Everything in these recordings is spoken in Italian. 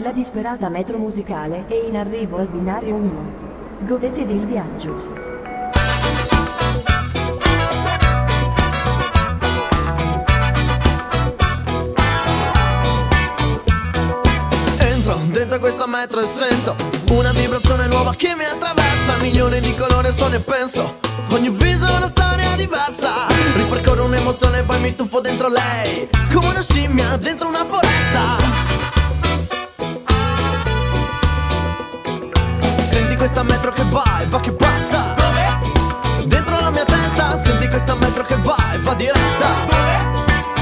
La disperata metro musicale è in arrivo al binario 1. Godete del viaggio. Entro dentro questa metro e sento una vibrazione nuova che mi attraversa. Milioni di colori sono e penso, ogni viso è una storia diversa. Ripercorro un'emozione e poi mi tuffo dentro lei, come una scimmia dentro una foresta. Senti questa metro che va e va che passa dentro la mia testa. Senti questa metro che va e va diretta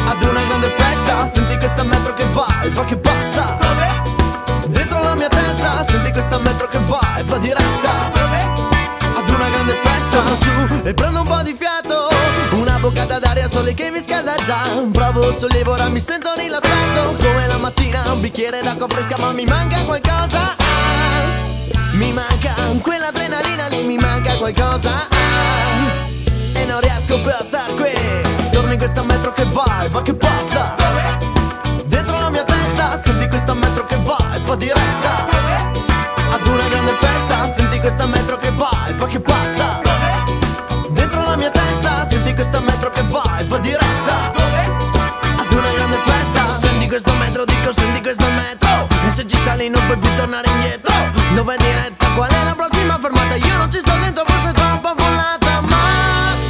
ad una grande festa. Senti questa metro che va e va che passa dentro la mia testa. Senti questa metro che va e va diretta ad una grande festa. Torno su e prendo un po' di fiato, una boccata d'aria sole che mi scalda già. Provo sollievo, ora mi sento rilassato come la mattina, un bicchiere d'acqua fresca. Ma mi manca qualcosa, mi manca quell'adrenalina lì, mi manca qualcosa e non riesco più a star qui. Torno in questa metro che va e va che passa dentro la mia testa. Senti questa metro che va e va diretta ad una grande festa. Senti questa metro che va e va che passa dentro la mia testa. Senti questa metro che va e va diretta ad una grande festa. Senti questa metro, dico senti questa metro, e se ci sali non puoi più tornare indietro. Dove è diretta? Qual è la prossima fermata? Io non ci sto dentro, forse è troppo volata, ma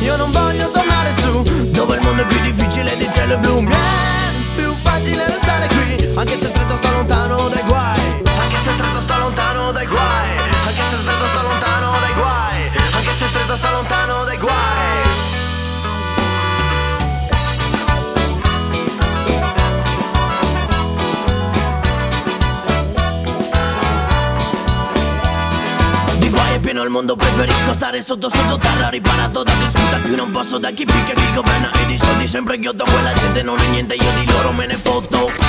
io non voglio tornare su, dove il mondo è più difficile di cielo blu. Mi è più facile restare qui, anche se stretto sto lontano dai guai, anche se stretto sto lontano dai guai, anche se stretto sto lontano dai guai, anche se stretto sto lontano dai guai. Pieno il mondo, preferisco stare sotto terra. Riparato da disputa, più non posso da chi picca, chi governa e di soldi sempre ghiotto. Quella gente non è niente, io di loro me ne fotto.